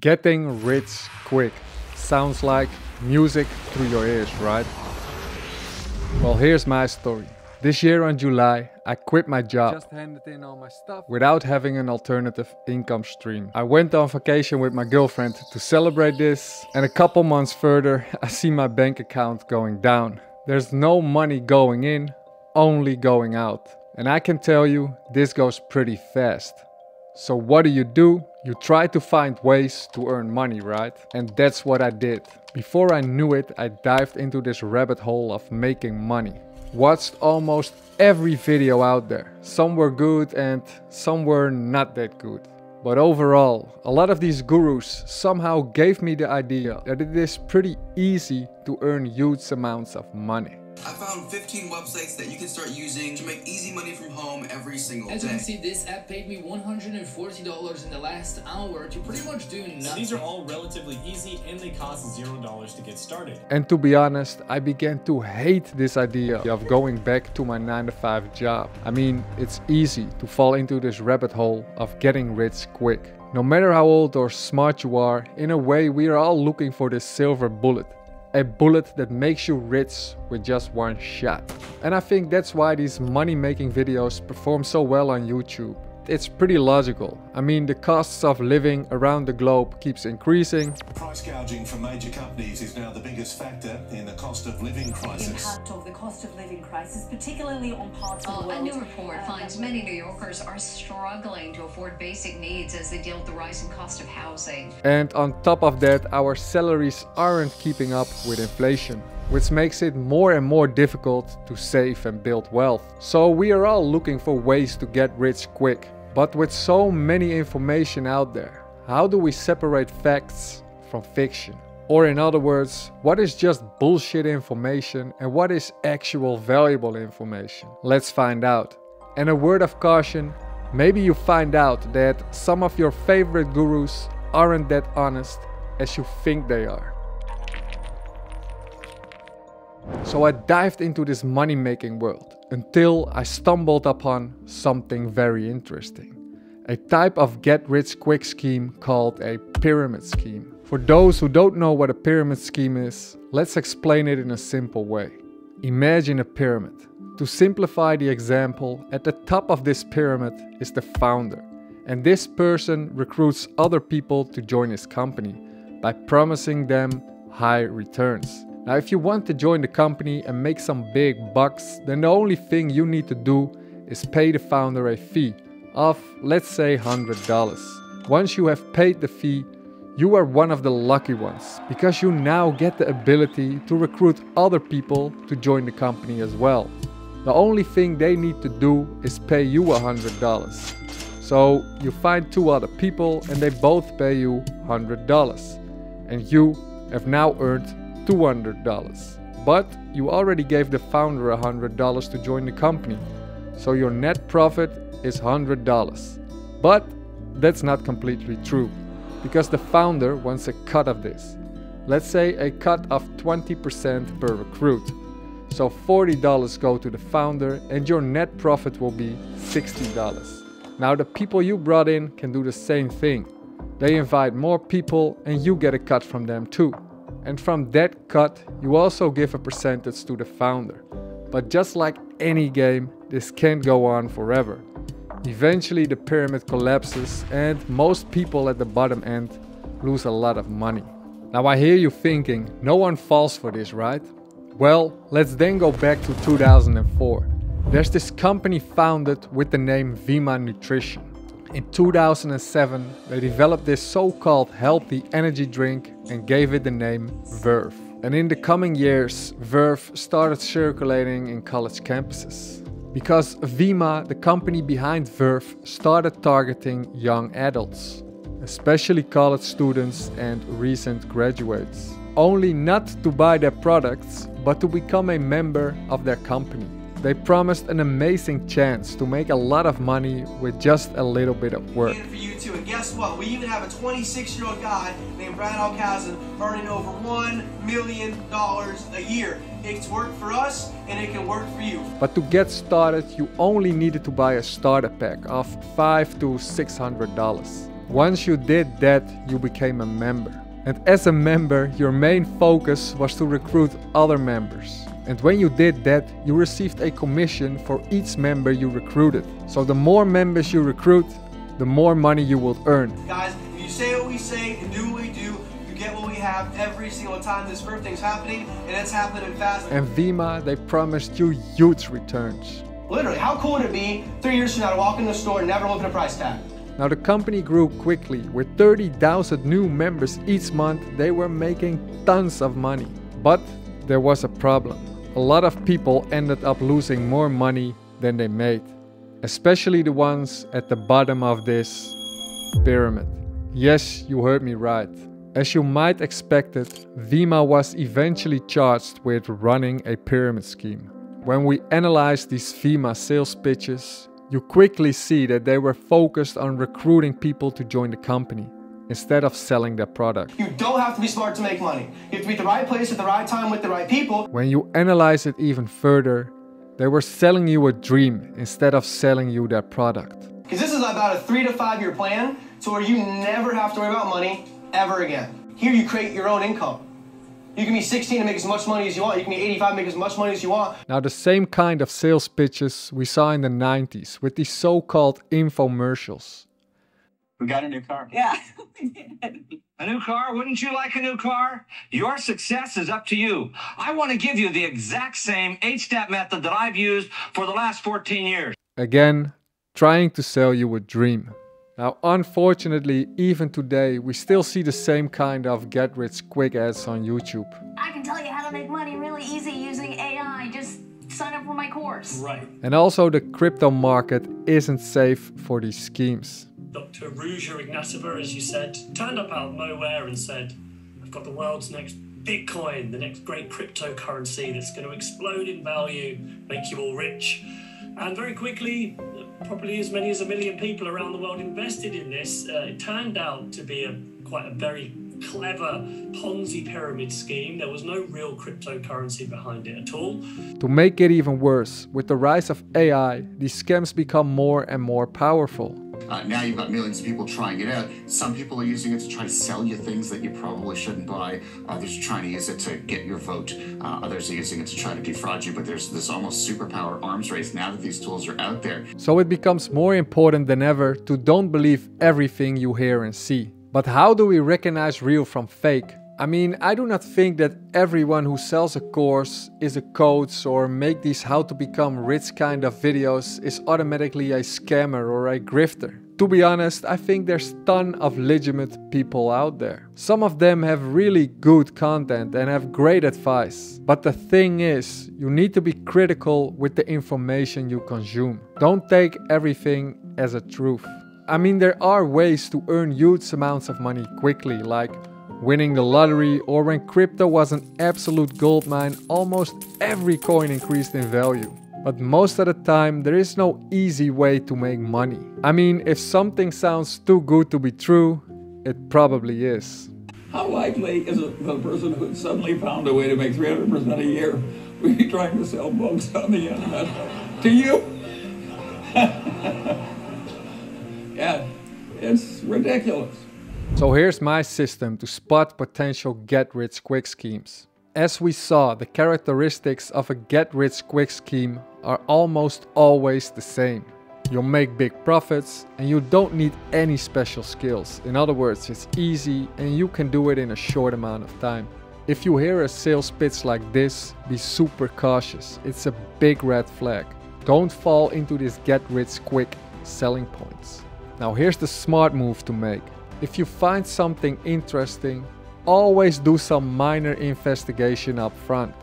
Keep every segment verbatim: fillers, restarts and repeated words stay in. Getting rich quick sounds like music through your ears, right? Well, here's my story. This year on July, I quit my job Just handed in all my stuff. Without having an alternative income stream. I went on vacation with my girlfriend to celebrate this, and a couple months further, I see my bank account going down. There's no money going in, only going out. And I can tell you, this goes pretty fast. So what do you do? You try to find ways to earn money, right? And that's what I did. Before I knew it, I dived into this rabbit hole of making money. Watched almost every video out there. Some were good and some were not that good. But overall, a lot of these gurus somehow gave me the idea that it is pretty easy to earn huge amounts of money. I found fifteen websites that you can start using to make easy money from home every single day. As you can see, this app paid me one hundred forty dollars in the last hour to pretty much do nothing. So these are all relatively easy and they cost zero dollars to get started. And to be honest, I began to hate this idea of going back to my nine to five job. I mean, it's easy to fall into this rabbit hole of getting rich quick. No matter how old or smart you are, in a way we are all looking for this silver bullet. A bullet that makes you rich with just one shot. And I think that's why these money-making videos perform so well on YouTube. It's pretty logical. I mean, the costs of living around the globe keeps increasing. Price gouging from major companies is now the biggest factor in the cost of living crisis. The impact of the cost of living crisis, particularly on parts of the world. A new report finds many New Yorkers are struggling to afford basic needs as they deal with the rise in cost of housing. And on top of that, our salaries aren't keeping up with inflation, which makes it more and more difficult to save and build wealth. So we are all looking for ways to get rich quick. But with so many information out there, how do we separate facts from fiction? Or in other words, what is just bullshit information and what is actual valuable information? Let's find out. And a word of caution, maybe you find out that some of your favorite gurus aren't that honest as you think they are. So I dived into this money-making world until I stumbled upon something very interesting. A type of get-rich-quick scheme called a pyramid scheme. For those who don't know what a pyramid scheme is, let's explain it in a simple way. Imagine a pyramid. To simplify the example, at the top of this pyramid is the founder. And this person recruits other people to join his company by promising them high returns. Now, if you want to join the company and make some big bucks, then the only thing you need to do is pay the founder a fee of, let's say, one hundred dollars. Once you have paid the fee, you are one of the lucky ones, because you now get the ability to recruit other people to join the company as well. The only thing they need to do is pay you one hundred dollars. So you find two other people and they both pay you one hundred dollars. And you have now earned two hundred dollars, but you already gave the founder one hundred dollars to join the company, so your net profit is one hundred dollars. But that's not completely true, because the founder wants a cut of this. Let's say a cut of twenty percent per recruit. So forty dollars go to the founder and your net profit will be sixty dollars. Now the people you brought in can do the same thing. They invite more people and you get a cut from them too. And from that cut, you also give a percentage to the founder. But just like any game, this can't go on forever. Eventually the pyramid collapses and most people at the bottom end lose a lot of money. Now I hear you thinking, no one falls for this, right? Well, let's then go back to two thousand four. There's this company founded with the name Vima Nutrition. In two thousand seven, they developed this so-called healthy energy drink and gave it the name Verve. And in the coming years, Verve started circulating in college campuses. Because Vima, the company behind Verve, started targeting young adults, especially college students and recent graduates. Only not to buy their products, but to become a member of their company. They promised an amazing chance to make a lot of money with just a little bit of work. For you too. And guess what? We even have a twenty-six-year-old guy named Brad Alcazar earning over one million dollars a year. It's worked for us and it can work for you. But to get started, you only needed to buy a starter pack of five to six hundred dollars. Once you did that, you became a member. And as a member, your main focus was to recruit other members. And when you did that, you received a commission for each member you recruited. So the more members you recruit, the more money you will earn. Guys, if you say what we say and do what we do, you get what we have every single time this Verve thing's happening, and it's happening fast. And Vima, they promised you huge returns. Literally, how cool would it be three years from now to walk in the store and never look at a price tag? Now the company grew quickly. With thirty thousand new members each month, they were making tons of money. But there was a problem. A lot of people ended up losing more money than they made. Especially the ones at the bottom of this pyramid. Yes, you heard me right. As you might expect it, Vima was eventually charged with running a pyramid scheme. When we analyze these Vima sales pitches, you quickly see that they were focused on recruiting people to join the company instead of selling their product. You don't have to be smart to make money. You have to be at the right place at the right time with the right people. When you analyze it even further, they were selling you a dream instead of selling you their product. Because this is about a three to five year plan to where you never have to worry about money ever again. Here you create your own income. You can be sixteen and make as much money as you want. You can be eighty-five and make as much money as you want. Now the same kind of sales pitches we saw in the nineties with these so-called infomercials. We got a new car. Yeah, we did. A new car? Wouldn't you like a new car? Your success is up to you. I want to give you the exact same eight-step method that I've used for the last fourteen years. Again, trying to sell you a dream. Now, unfortunately, even today, we still see the same kind of get-rich-quick ads on YouTube. I can tell you how to make money really easy using A I. Just sign up for my course. Right. And also, the crypto market isn't safe for these schemes. Doctor Ruja Ignatova, as you said, turned up out of nowhere and said, I've got the world's next Bitcoin, the next great cryptocurrency that's going to explode in value, make you all rich. And very quickly, probably as many as a million people around the world invested in this. Uh, it turned out to be a quite a very clever Ponzi pyramid scheme. There was no real cryptocurrency behind it at all. To make it even worse, with the rise of A I, these scams become more and more powerful. Uh, now you've got millions of people trying it out. Some people are using it to try to sell you things that you probably shouldn't buy. Others are trying to use it to get your vote. Uh, others are using it to try to defraud you. But there's this almost superpower arms race now that these tools are out there. So it becomes more important than ever to don't believe everything you hear and see. But how do we recognize real from fake? I mean, I do not think that everyone who sells a course, is a coach, or make these how to become rich kind of videos is automatically a scammer or a grifter. To be honest, I think there's a ton of legitimate people out there. Some of them have really good content and have great advice. But the thing is, you need to be critical with the information you consume. Don't take everything as a truth. I mean, there are ways to earn huge amounts of money quickly, like winning the lottery, or when crypto was an absolute goldmine, almost every coin increased in value. But most of the time, there is no easy way to make money. I mean, if something sounds too good to be true, it probably is. How likely is it that a person who suddenly found a way to make three hundred percent a year would be trying to sell books on the internet to you? Yeah, it's ridiculous. So here's my system to spot potential get-rich-quick schemes. As we saw, the characteristics of a get-rich-quick scheme are almost always the same. You'll make big profits and you don't need any special skills. In other words, it's easy and you can do it in a short amount of time. If you hear a sales pitch like this, be super cautious. It's a big red flag. Don't fall into these get-rich-quick selling points. Now here's the smart move to make. If you find something interesting, always do some minor investigation up front.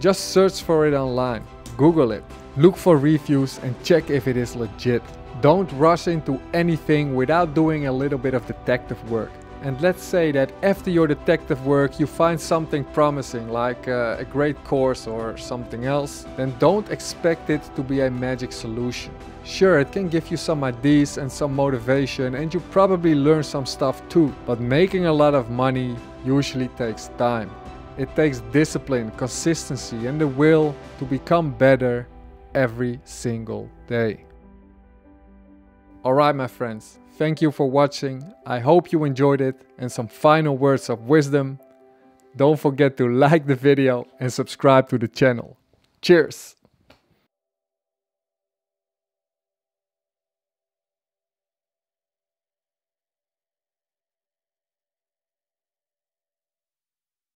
Just search for it online, Google it, look for reviews and check if it is legit. Don't rush into anything without doing a little bit of detective work. And let's say that after your detective work you find something promising, like uh, a great course or something else, then don't expect it to be a magic solution. Sure, it can give you some ideas and some motivation and you probably learn some stuff too, but making a lot of money usually takes time. It takes discipline, consistency and the will to become better every single day. Alright my friends, Thank you for watching. I hope you enjoyed it. And some final words of wisdom. Don't forget to like the video and subscribe to the channel. Cheers!